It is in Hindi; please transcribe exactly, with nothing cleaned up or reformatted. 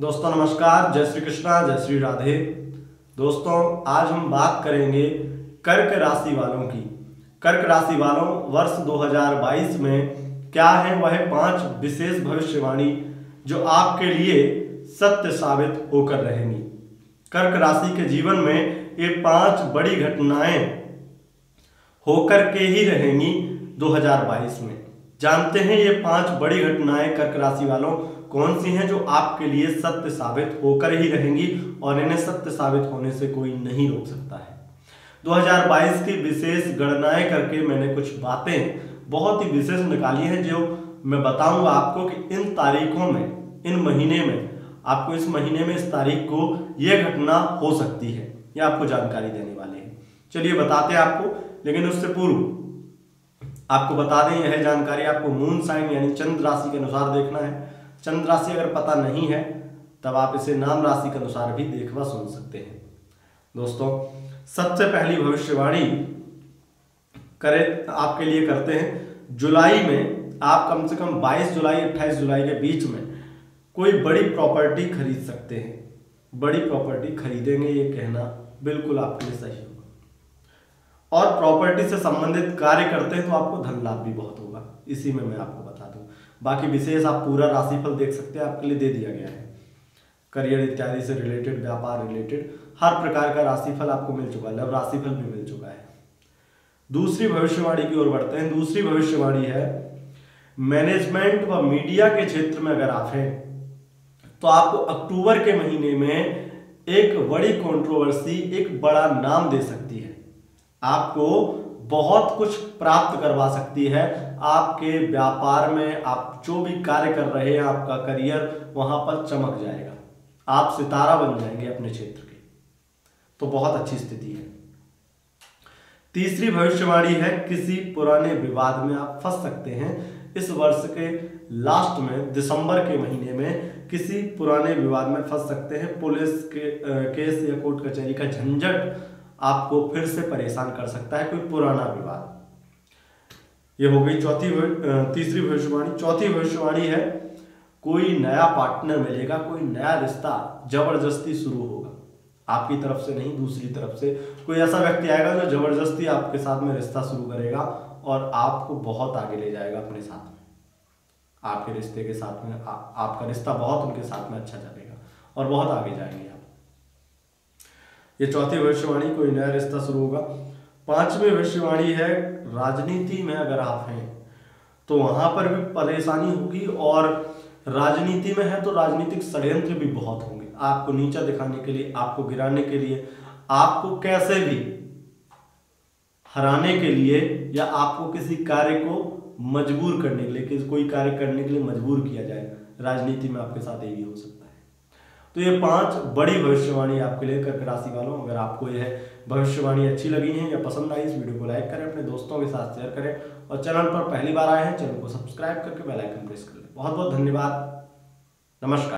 दोस्तों नमस्कार, जय श्री कृष्णा, जय श्री राधे। दोस्तों आज हम बात करेंगे कर्क राशि वालों की। कर्क राशि वालों वर्ष दो हज़ार बाईस में क्या है वह पांच विशेष भविष्यवाणी जो आपके लिए सत्य साबित होकर रहेंगी। कर्क राशि के जीवन में ये पांच बड़ी घटनाएं होकर के ही रहेंगी दो हज़ार बाईस में। जानते हैं ये पांच बड़ी घटनाएं कर्क राशि वालों कौन सी हैं जो आपके लिए सत्य साबित होकर ही रहेंगी और इन्हें सत्य साबित होने से कोई नहीं रोक सकता है। दो हज़ार बाईस की विशेष गणनाएं करके मैंने कुछ बातें बहुत ही विशेष निकाली हैं जो मैं बताऊंगा आपको कि इन तारीखों में, इन महीने में, आपको इस महीने में इस तारीख को ये घटना हो सकती है, ये आपको जानकारी देने वाले हैं। चलिए बताते हैं आपको, लेकिन उससे पूर्व आपको बता दें यह जानकारी आपको मून साइन यानी चंद्र राशि के अनुसार देखना है। चंद्र राशि अगर पता नहीं है तब आप इसे नाम राशि के अनुसार भी देखवा सुन सकते हैं। दोस्तों सबसे पहली भविष्यवाणी करे आपके लिए करते हैं, जुलाई में आप कम से कम बाईस जुलाई अट्ठाईस जुलाई के बीच में कोई बड़ी प्रॉपर्टी खरीद सकते हैं। बड़ी प्रॉपर्टी खरीदेंगे ये कहना बिल्कुल आपके लिए सही होगा। और प्रॉपर्टी से संबंधित कार्य करते हैं तो आपको धन लाभ भी बहुत होगा, इसी में मैं आपको बता दूं। बाकी विशेष आप पूरा राशिफल देख सकते हैं, आपके लिए दे दिया गया है। करियर इत्यादि से रिलेटेड, व्यापार रिलेटेड हर प्रकार का राशिफल आपको मिल चुका है, लव राशिफल भी मिल चुका है। दूसरी भविष्यवाणी की ओर बढ़ते हैं। दूसरी भविष्यवाणी है मैनेजमेंट व मीडिया के क्षेत्र में अगर आप हैं तो आपको अक्टूबर के महीने में एक बड़ी कंट्रोवर्सी, एक बड़ा नाम दे सकती है, आपको बहुत कुछ प्राप्त करवा सकती है। आपके व्यापार में आप जो भी कार्य कर रहे हैं, आपका करियर वहां पर चमक जाएगा, आप सितारा बन जाएंगे अपने क्षेत्र के, तो बहुत अच्छी स्थिति है। तीसरी भविष्यवाणी है किसी पुराने विवाद में आप फंस सकते हैं। इस वर्ष के लास्ट में, दिसंबर के महीने में किसी पुराने विवाद में फंस सकते हैं। पुलिस के केस या कोर्ट कचहरी का झंझट आपको फिर से परेशान कर सकता है, कोई पुराना विवाद। ये हो गई चौथी तीसरी भविष्यवाणी। चौथी भविष्यवाणी है कोई नया पार्टनर मिलेगा, कोई नया रिश्ता जबरदस्ती शुरू होगा, आपकी तरफ से नहीं, दूसरी तरफ से कोई ऐसा व्यक्ति आएगा जो जबरदस्ती आपके साथ में रिश्ता शुरू करेगा और आपको बहुत आगे ले जाएगा अपने साथ में। आपके रिश्ते के साथ में आ, आपका रिश्ता बहुत उनके साथ में अच्छा चलेगा और बहुत आगे जाएंगे। ये चौथी भविष्यवाणी, कोई नया रिश्ता शुरू होगा। पांचवी भविष्यवाणी है राजनीति में अगर आप हैं तो वहां पर भी परेशानी होगी, और राजनीति में है तो राजनीतिक षड्यंत्र भी बहुत होंगे, आपको नीचा दिखाने के लिए, आपको गिराने के लिए, आपको कैसे भी हराने के लिए, या आपको किसी कार्य को मजबूर करने के लिए, किसी कोई कार्य करने के लिए मजबूर किया जाए, राजनीति में आपके साथ ये भी हो सकता है। तो ये पांच बड़ी भविष्यवाणी आपके लिए कर्क राशि वालों। अगर आपको यह भविष्यवाणी अच्छी लगी है या पसंद आई, इस वीडियो को लाइक करें, अपने दोस्तों के साथ शेयर करें, और चैनल पर पहली बार आए हैं चैनल को सब्सक्राइब करके बेल आइकन प्रेस कर लें। बहुत बहुत धन्यवाद, नमस्कार।